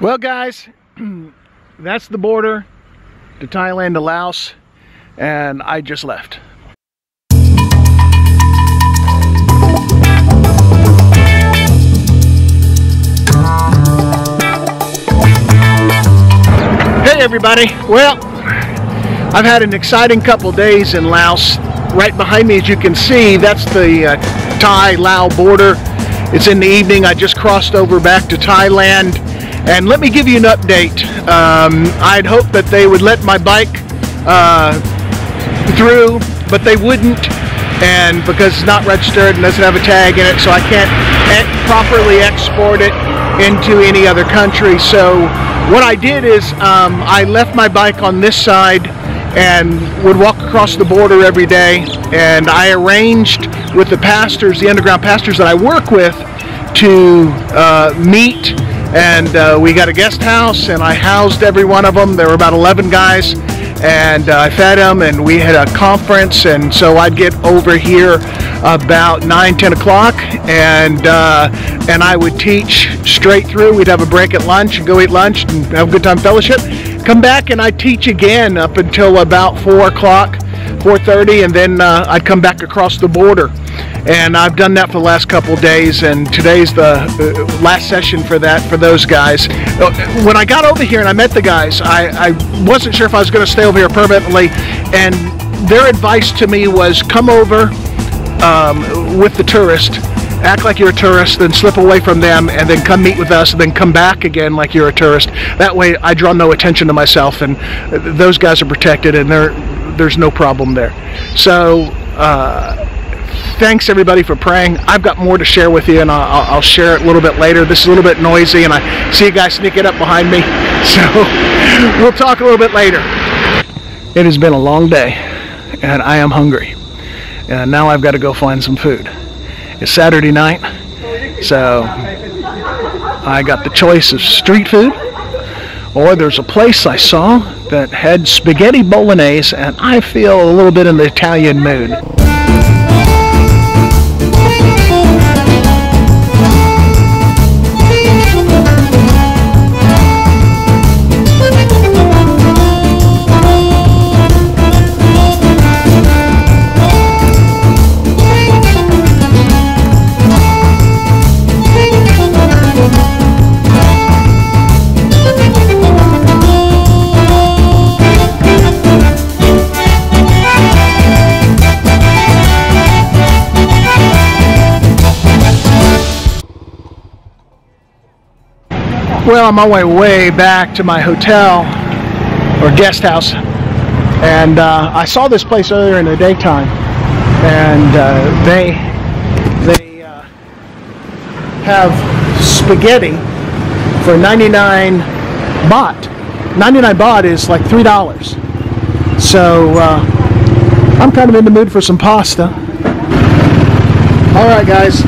Well guys, that's the border to Thailand, to Laos, and I just left. Hey everybody, well, I've had an exciting couple days in Laos. Right behind me, as you can see, that's the Thai-Lao border. It's in the evening. I just crossed over back to Thailand. And let me give you an update. I'd hoped that they would let my bike through, but they wouldn't, and because it's not registered and doesn't have a tag in it, so I can't properly export it into any other country. So what I did is I left my bike on this side and would walk across the border every day, and I arranged with the pastors, the underground pastors that I work with, to meet. And we got a guest house, and I housed every one of them. There were about 11 guys, and I fed them, and we had a conference. And so I'd get over here about 9, 10 o'clock, and I would teach straight through. We'd have a break at lunch and go eat lunch and have a good time fellowship, come back, and I'd teach again up until about 4 o'clock, 4:30, and then I'd come back across the border. And I've done that for the last couple days, and today's the last session for that, for those guys. When I got over here and I met the guys, I wasn't sure if I was going to stay over here permanently, and their advice to me was come over with the tourist, act like you're a tourist, then slip away from them, and then come meet with us, and then come back again like you're a tourist. That way I draw no attention to myself, and those guys are protected, and there's no problem there. So thanks everybody for praying. I've got more to share with you, and I'll share it a little bit later. This is a little bit noisy, and I see you guys sneaking up behind me, so we'll talk a little bit later. It has been a long day, and I am hungry, and now I've got to go find some food. It's Saturday night, so I got the choice of street food, or there's a place I saw that had spaghetti bolognese, and I feel a little bit in the Italian mood. Well, I'm on my way back to my hotel or guest house, and I saw this place earlier in the daytime, and they have spaghetti for 99 baht. 99 baht is like $3. So I'm kind of in the mood for some pasta. All right, guys,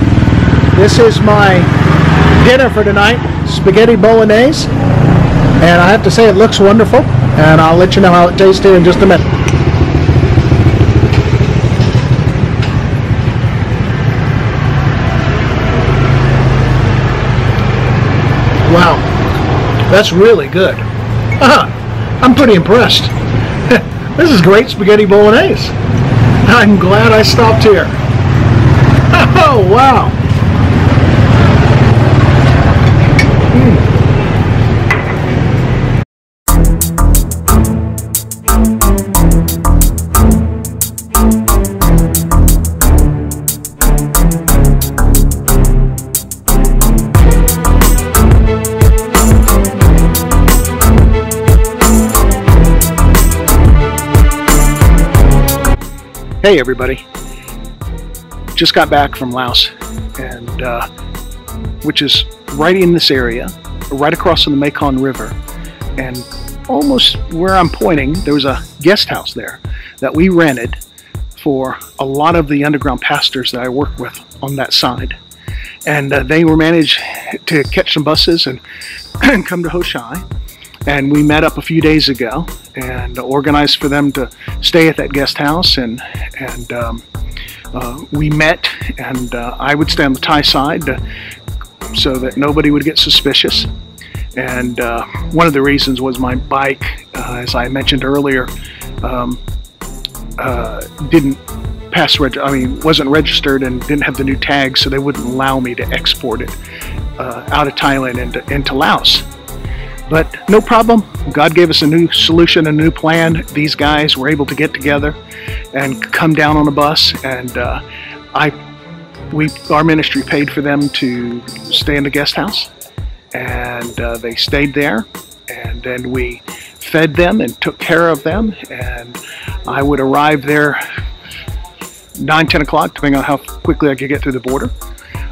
this is my dinner for tonight, spaghetti bolognese, and I have to say it looks wonderful, and I'll let you know how it tasted in just a minute. Wow, that's really good. I'm pretty impressed. This is great spaghetti bolognese. I'm glad I stopped here. Oh wow. Hey everybody, just got back from Laos, and which is right in this area, right across from the Mekong River, and almost where I'm pointing, there was a guest house there that we rented for a lot of the underground pastors that I work with on that side, and they were managed to catch some buses and come to Ho Chi. And we met up a few days ago and organized for them to stay at that guest house, and we met, and I would stay on the Thai side so that nobody would get suspicious. And one of the reasons was my bike, as I mentioned earlier, didn't pass wasn't registered and didn't have the new tag, so they wouldn't allow me to export it out of Thailand into Laos. But no problem. God gave us a new solution, a new plan. These guys were able to get together and come down on a bus, and our ministry paid for them to stay in the guest house, and they stayed there, and then we fed them and took care of them, and I would arrive there 9, 10 o'clock, depending on how quickly I could get through the border,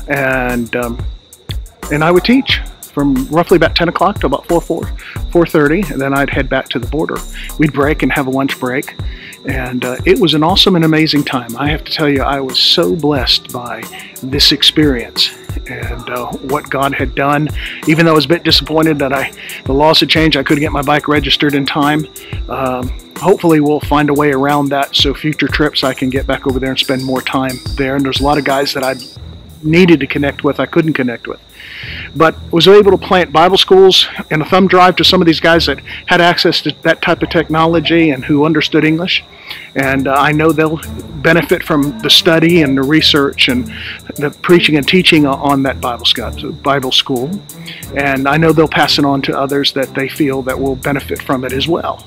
and I would teach from roughly about 10 o'clock to about 4:30, and then I'd head back to the border. We'd break and have a lunch break, and it was an awesome and amazing time. I have to tell you, I was so blessed by this experience and what God had done. Even though I was a bit disappointed that the laws had changed, I couldn't get my bike registered in time. Hopefully we'll find a way around that, so future trips I can get back over there and spend more time there. And there's a lot of guys that I needed to connect with I couldn't connect with, but was able to plant Bible schools and a thumb drive to some of these guys that had access to that type of technology and who understood English. And I know they'll benefit from the study and the research and the preaching and teaching on that Bible school, and I know they'll pass it on to others that they feel that will benefit from it as well.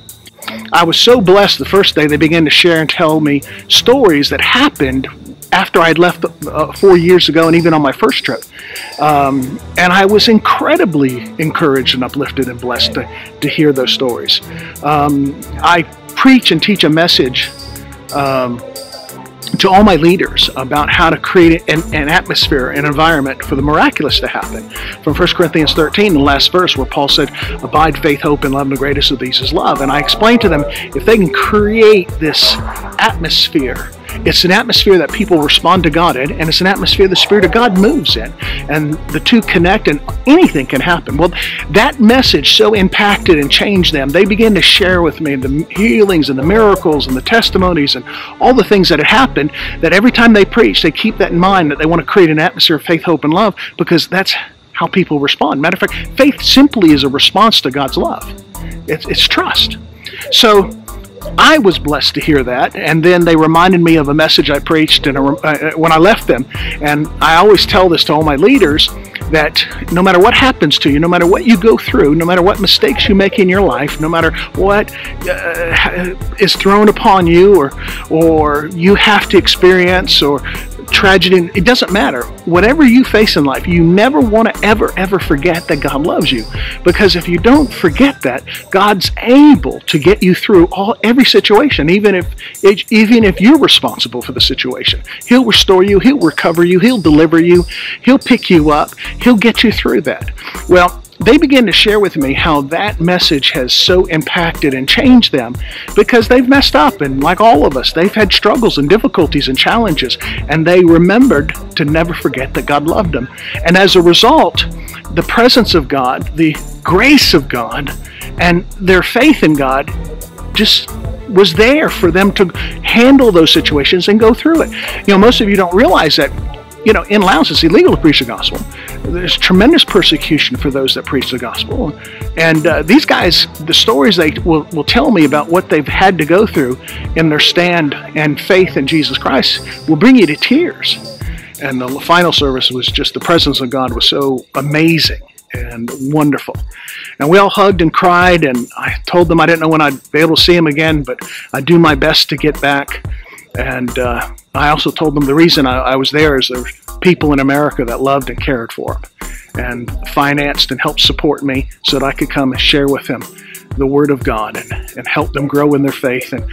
I was so blessed the first day they began to share and tell me stories that happened after I'd left 4 years ago, and even on my first trip. And I was incredibly encouraged and uplifted and blessed to hear those stories. I preach and teach a message to all my leaders about how to create an atmosphere, an environment for the miraculous to happen. From 1 Corinthians 13, the last verse, where Paul said, "Abide faith, hope, and love, and the greatest of these is love." And I explained to them, if they can create this atmosphere, it's an atmosphere that people respond to God in, and it's an atmosphere the Spirit of God moves in, and the two connect, and anything can happen. Well, that message so impacted and changed them. They began to share with me the healings and the miracles and the testimonies and all the things that had happened, that every time they preach, they keep that in mind, that they want to create an atmosphere of faith, hope, and love, because that's how people respond. Matter of fact, faith simply is a response to God's love. It's trust. So I was blessed to hear that, and then they reminded me of a message I preached when I left them. And I always tell this to all my leaders, that no matter what happens to you, no matter what you go through, no matter what mistakes you make in your life, no matter what is thrown upon you or you have to experience, or tragedy, it doesn't matter. Whatever you face in life, you never want to ever forget that God loves you, because if you don't forget that, God's able to get you through every situation, even if you're responsible for the situation. He'll restore you, He'll recover you, He'll deliver you, He'll pick you up, He'll get you through that. Well, they began to share with me how that message has so impacted and changed them, because they've messed up, and like all of us, they've had struggles and difficulties and challenges, and they remembered to never forget that God loved them. And as a result, the presence of God, the grace of God, and their faith in God just was there for them to handle those situations and go through it. You know, most of you don't realize that, you know, in Laos, it's illegal to preach the gospel. There's tremendous persecution for those that preach the gospel. And these guys, the stories they will tell me about what they've had to go through in their stand and faith in Jesus Christ will bring you to tears. And the final service was just, the presence of God was so amazing and wonderful. And we all hugged and cried, and I told them I didn't know when I'd be able to see them again, but I'd do my best to get back. And I also told them the reason I was there is there were people in America that loved and cared for them and financed and helped support me so that I could come and share with them the Word of God and help them grow in their faith and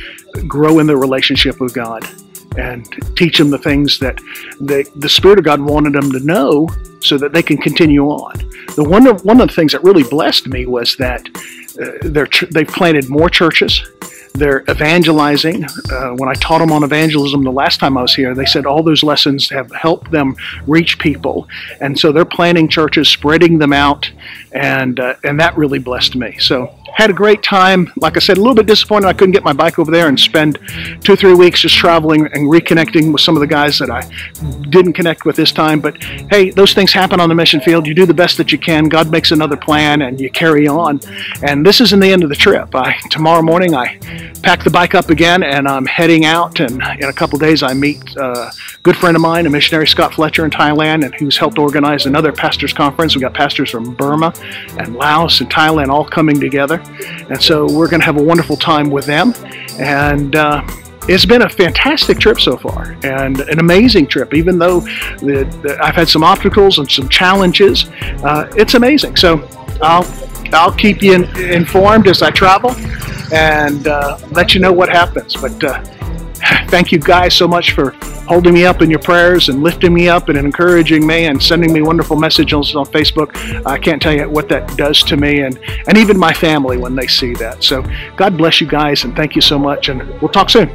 grow in their relationship with God, and teach them the things that the Spirit of God wanted them to know so that they can continue on. One of the things that really blessed me was that they've planted more churches. They're evangelizing. When I taught them on evangelism the last time I was here, they said all those lessons have helped them reach people. And so they're planning churches, spreading them out, and that really blessed me. So had a great time. Like I said, a little bit disappointed I couldn't get my bike over there and spend 2-3 weeks just traveling and reconnecting with some of the guys that I didn't connect with this time. But hey, those things happen on the mission field. You do the best that you can. God makes another plan and you carry on. And this isn't the end of the trip. Tomorrow morning I pack the bike up again and I'm heading out, and in a couple days I meet a good friend of mine, a missionary, Scott Fletcher, in Thailand, and who's helped organize another pastors conference. We've got pastors from Burma and Laos and Thailand all coming together. And so we're going to have a wonderful time with them. And it's been a fantastic trip so far, and an amazing trip. Even though I've had some obstacles and some challenges, it's amazing. So I'll keep you informed as I travel and let you know what happens. But thank you guys so much for holding me up in your prayers and lifting me up and encouraging me and sending me wonderful messages on Facebook. I can't tell you what that does to me and even my family when they see that. So God bless you guys, and thank you so much, and we'll talk soon.